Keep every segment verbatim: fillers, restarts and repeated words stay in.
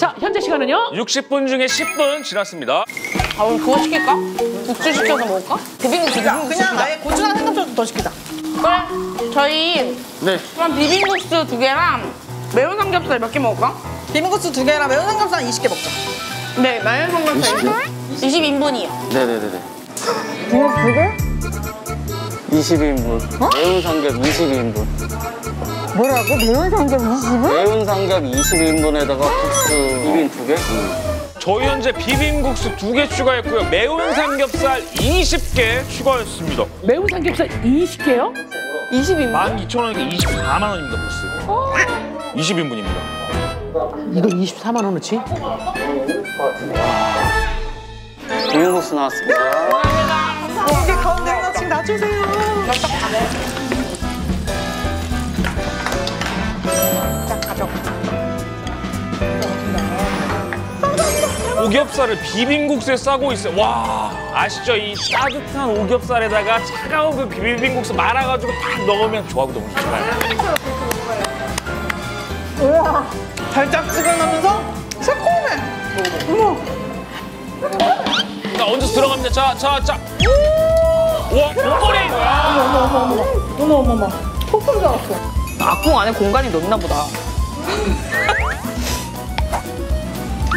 자, 현재 시간은요? 육십 분 중에 십 분 지났습니다. 아, 우리 그거 시킬까? 국수 시켜서 먹을까? 비빔국수 시키자. 그냥 아예 고추랑 생각도 더 시키자. 그래, 저희 네. 그럼 비빔국수 두 개랑 매운 삼겹살 몇 개 먹을까? 비빔국수 두 개랑 매운 삼겹살 이십 개 먹자. 네, 매운 삼겹살 이십 인분이요. 네네네네. 비빔국수 이십 인분. 어? 매운 삼겹 이십 인분. 뭐라고? 매운 삼겹 이십 인분? 매운 삼겹 이십 인분에다가 국수 비빔 두 개? 응. 저희 현재 비빔국수 두 개 추가했고요. 매운 삼겹살 이십 개 추가했습니다. 매운 삼겹살 이십 개요? 이십 인분? 만 이천 원이니까 이십사만 원입니다, 벌써. 어? 이십 인분입니다. 이거 이십사만 원어치? 비빔국수 나왔습니다. 이게 가운데 하나씩 놔주세요. 오겹살을 비빔국수에 싸고 있어요. 와, 아시죠? 이 따뜻한 오겹살에다가 차가운 그 비빔국수 말아가지고 딱 넣으면 저하고 너무 좋아요. 우와, 달짝지근하면서 새콤해. 어머. 자, 얹어서 들어갑니다. 자, 자, 자. 우와, 목걸이. 어머, 어머, 어머, 어머, 어머, 어머. 폭풍 잡았어. 악궁 안에 공간이 넓나 보다.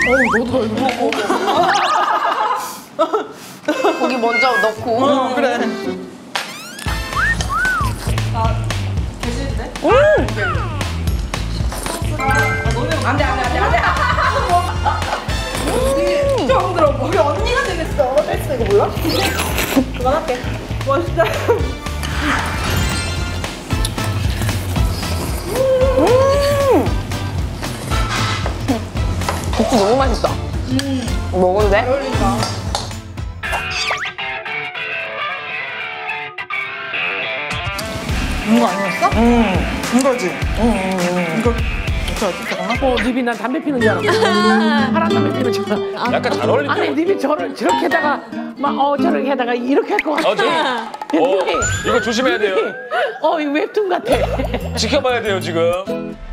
어우, 너도 넓어. 고기 먼저 넣고. 어, 그래. 나 계시는데? 음! 너는 안 돼, 안 돼, 안 돼, 안 돼. 음! 처음 들어봐. 우리 언니가 되겠어. 헬스 이거 몰라? 그만할게. 멋있다. 국수 너무 맛있다. 음. 먹어도 돼? 잘 어울린다. 이거 아니었어? 음. 이거지? 음, 음, 음. 이거 어떻게 어, 님이 난 담배 피는 줄 알았어. 파란 담배 피는 줄 알았어. 약간 잘 어울린다. 아니, 님이 저를 저렇게다가 막 어, 저렇게다가 이렇게 할 것 같아. 어, 저, 어, 이거 조심해야 돼요. 님이, 어, 이 웹툰 같아. 지켜봐야 돼요, 지금.